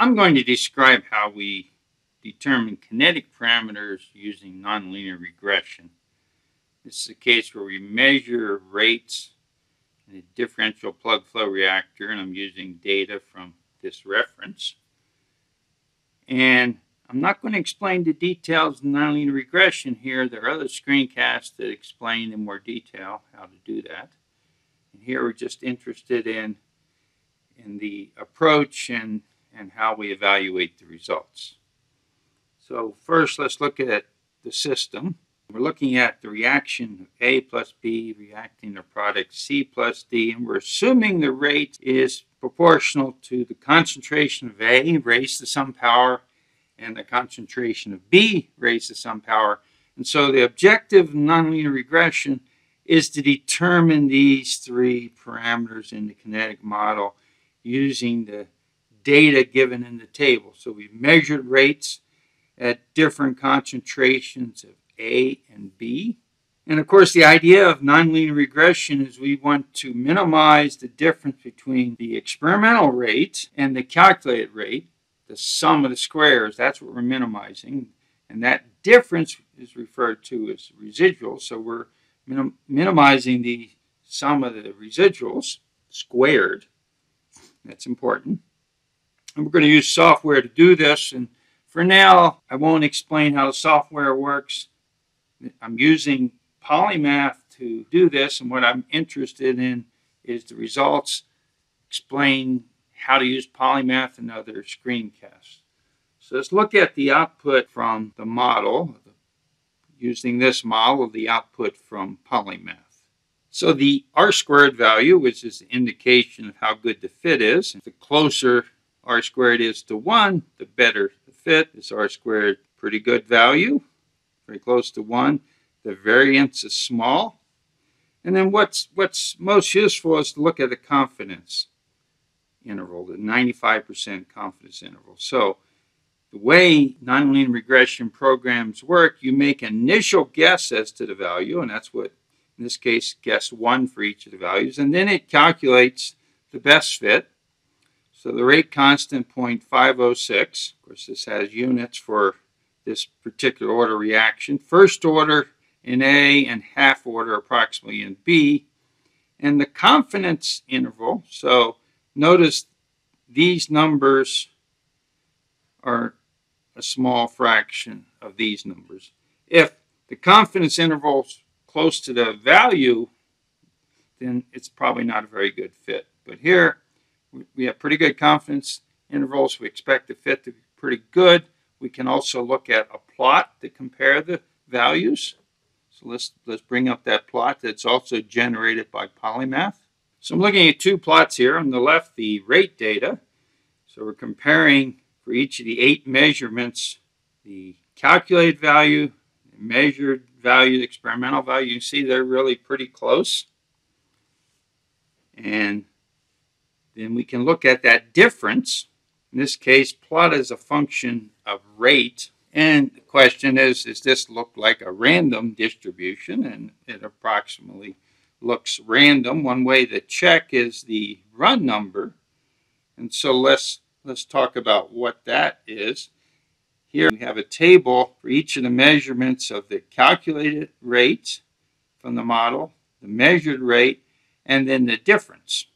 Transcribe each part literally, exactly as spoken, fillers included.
I'm going to describe how we determine kinetic parameters using nonlinear regression. This is a case where we measure rates in a differential plug flow reactor, and I'm using data from this reference. And I'm not going to explain the details of nonlinear regression here. There are other screencasts that explain in more detail how to do that. And here we're just interested in, in the approach and, and how we evaluate the results. So first, let's look at the system. We're looking at the reaction of A plus B reacting the product C plus D, and we're assuming the rate is proportional to the concentration of A raised to some power and the concentration of B raised to some power. And so the objective of nonlinear regression is to determine these three parameters in the kinetic model using the data given in the table. So we've measured rates at different concentrations of A and B. And of course, the idea of nonlinear regression is we want to minimize the difference between the experimental rate and the calculated rate, the sum of the squares. That's what we're minimizing. And that difference is referred to as residual. So we're minim minimizing the sum of the residuals squared. That's important. And we're going to use software to do this. And for now, I won't explain how the software works. I'm using Polymath to do this, and what I'm interested in is the results, explain how to use Polymath and other screencasts. So let's look at the output from the model, using this model, the output from Polymath. So the R squared value, which is the indication of how good the fit is, the closer R squared is to one, the better the fit. Is R squared pretty good value? Pretty close to one. The variance is small. And then what's, what's most useful is to look at the confidence interval, the ninety-five percent confidence interval. So the way nonlinear regression programs work, you make initial guess as to the value, and that's what, in this case, guess one for each of the values, and then it calculates the best fit. So the rate constant, zero point five zero six. Of course, this has units for this particular order reaction. First order in A and half order approximately in B. And the confidence interval, so notice these numbers are a small fraction of these numbers. If the confidence interval is close to the value, then it's probably not a very good fit. But here we have pretty good confidence intervals. We expect the fit to be pretty good. We can also look at a plot to compare the values. So let's, let's bring up that plot that's also generated by Polymath. So I'm looking at two plots here. On the left, the rate data. So we're comparing for each of the eight measurements, the calculated value, the measured value, the experimental value. You can see they're really pretty close. And then we can look at that difference. In this case, plot is a function of rate. And the question is, does this look like a random distribution? And it approximately looks random. One way to check is the run number. And so let's, let's talk about what that is. Here we have a table for each of the measurements of the calculated rate from the model, the measured rate, and then the difference.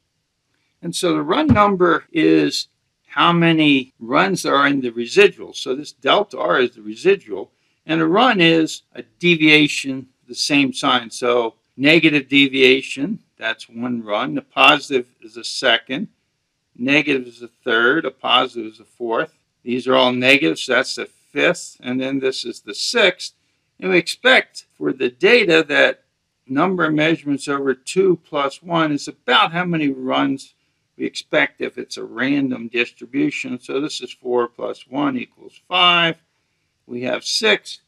And so the run number is how many runs are in the residual. So this delta R is the residual, and a run is a deviation, the same sign. So negative deviation, that's one run. The positive is a second. Negative is a third. A positive is a fourth. These are all negatives, so that's the fifth. And then this is the sixth. And we expect for the data that number of measurements over two plus one is about how many runs we expect if it's a random distribution. So this is four plus one equals five. We have six.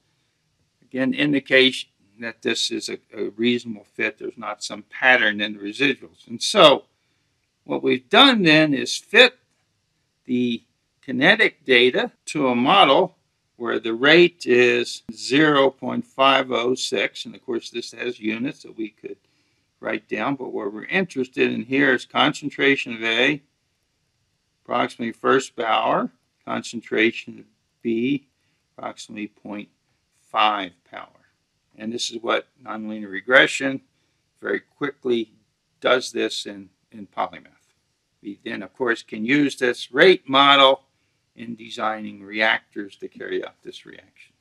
Again, indication that this is a, a reasonable fit. There's not some pattern in the residuals. And so what we've done then is fit the kinetic data to a model where the rate is zero point five zero six. And of course, this has units that we could write down, but what we're interested in here is concentration of A, approximately first power, concentration of B, approximately zero point five power. And this is what nonlinear regression very quickly does this in, in Polymath. We then, of course, can use this rate model in designing reactors to carry out this reaction.